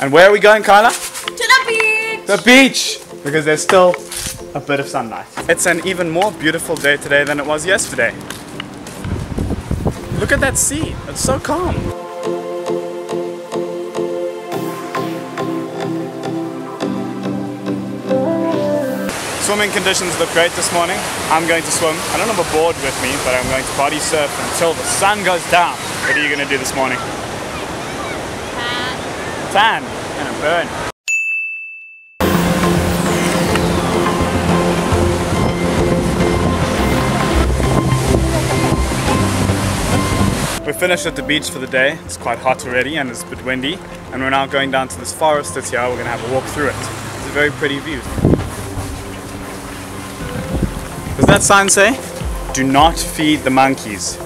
And where are we going, Kyla? To the beach! The beach! Because there's still a bit of sunlight. It's an even more beautiful day today than it was yesterday. Look at that sea, it's so calm. Swimming conditions look great this morning. I'm going to swim. I don't have a board with me, but I'm going to body surf until the sun goes down. What are you going to do this morning? Tan. Tan. And a burn. We finished at the beach for the day. It's quite hot already and it's a bit windy, and we're now going down to this forest that's here. We're going to have a walk through it. It's a very pretty view. Does that sign say, do not feed the monkeys?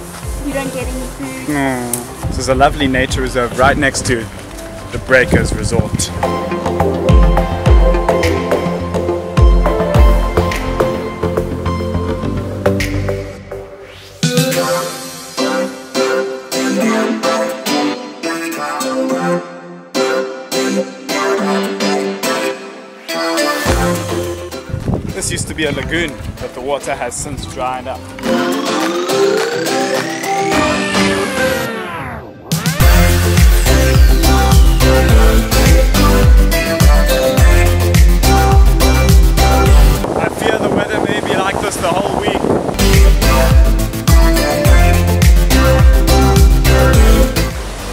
You don't get any food. Mm. This is a lovely nature reserve right next to the Breakers Resort. This used to be a lagoon, but the water has since dried up. I fear the weather may be like this the whole week.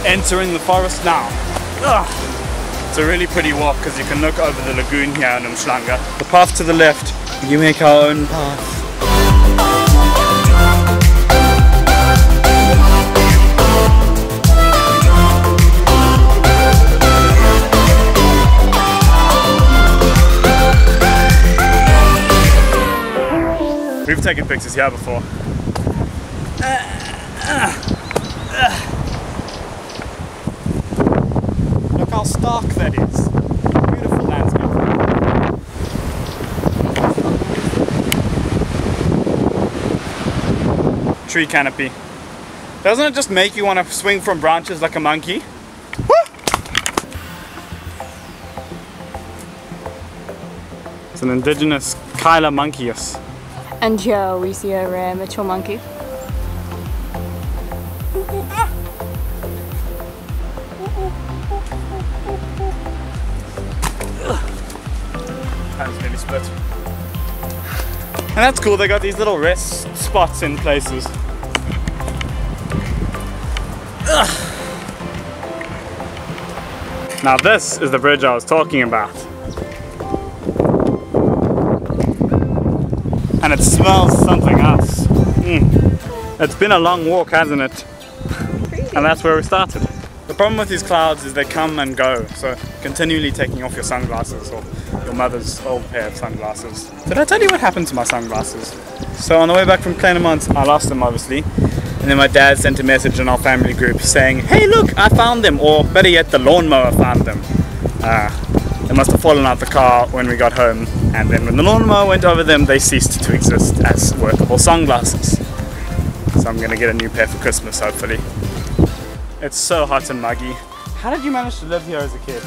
Entering the forest now. Ugh. It's a really pretty walk because you can look over the lagoon here in Umhlanga. The path to the left, you make our own path. We've taken pictures here before. How stark that is. Beautiful landscape. Tree canopy. Doesn't it just make you want to swing from branches like a monkey? Woo! It's an indigenous Kyla monkeys. And here we see a rare mature monkey. Really split. And that's cool, they got these little rest spots in places. Ugh. Now this is the bridge I was talking about. And it smells something else. Mm. It's been a long walk, hasn't it? And that's where we started. The problem with these clouds is they come and go, so continually taking off your sunglasses or your mother's old pair of sunglasses. Did I tell you what happened to my sunglasses? So on the way back from Clanmont, I lost them obviously, and then my dad sent a message in our family group saying, hey look, I found them, or better yet, the lawnmower found them. They must have fallen out the car when we got home, and then when the lawnmower went over them, they ceased to exist as workable sunglasses. So I'm going to get a new pair for Christmas, hopefully. It's so hot and muggy. How did you manage to live here as a kid?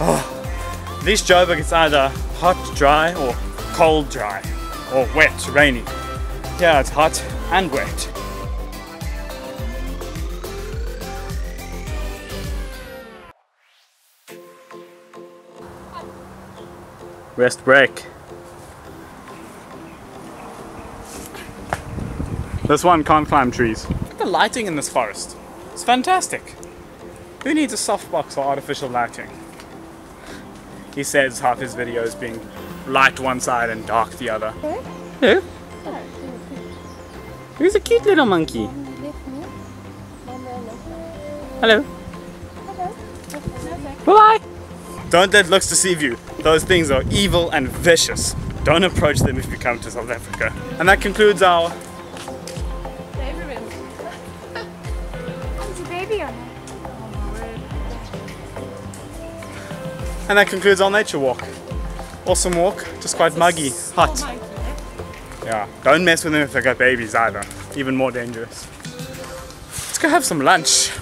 Oh, at least Joburg is either hot, dry, or cold, dry, or wet, rainy. Yeah, it's hot and wet. Rest break. This one can't climb trees. The lighting in this forest, it's fantastic. Who needs a softbox for artificial lighting? He says half his videos being light one side and dark the other. Hello? Hello? Oh, who's a cute little monkey? Hello? Hello? Bye bye! Don't let looks deceive you. Those things are evil and vicious. Don't approach them if you come to South Africa. And that concludes our nature walk. Awesome walk, just quite muggy, hot. Yeah, don't mess with them if they got babies either. Even more dangerous. Let's go have some lunch.